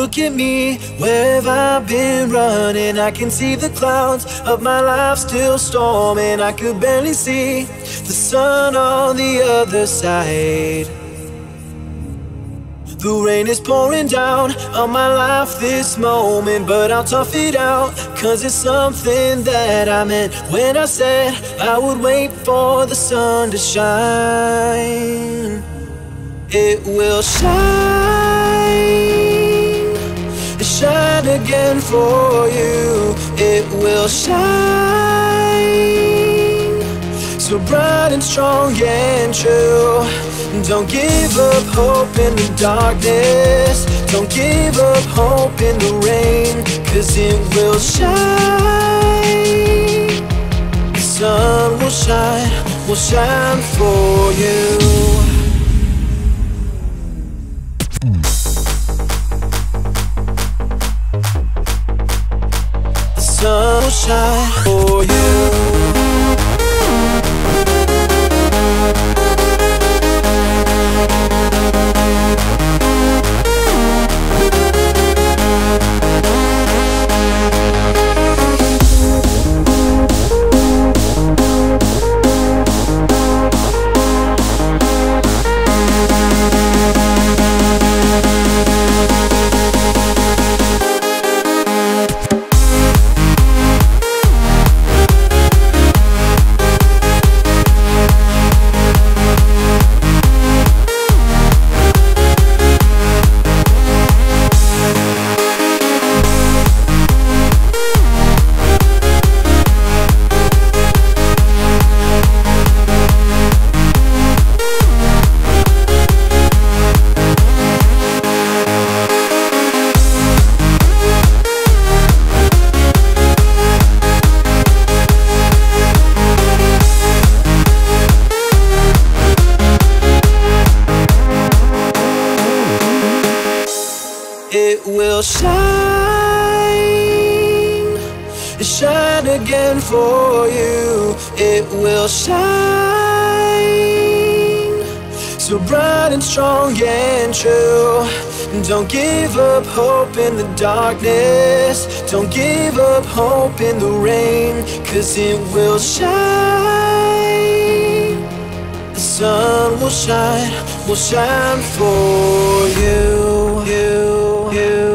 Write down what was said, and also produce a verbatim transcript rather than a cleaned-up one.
look at me, where have I been running? I can see the clouds of my life still storming. I could barely see the sun on the other side. The rain is pouring down on my life this moment, but I'll tough it out, cause it's something that I meant when I said I would wait for the sun to shine. It will shine, shine again for you. It will shine, so bright and strong and true. Don't give up hope in the darkness. Don't give up hope in the rain, cause it will shine. The sun will shine, will shine for you. The sun will shine for you. It will shine, shine again for you. It will shine, so bright and strong and true. Don't give up hope in the darkness. Don't give up hope in the rain, cause it will shine. The sun will shine, will shine for you, you. You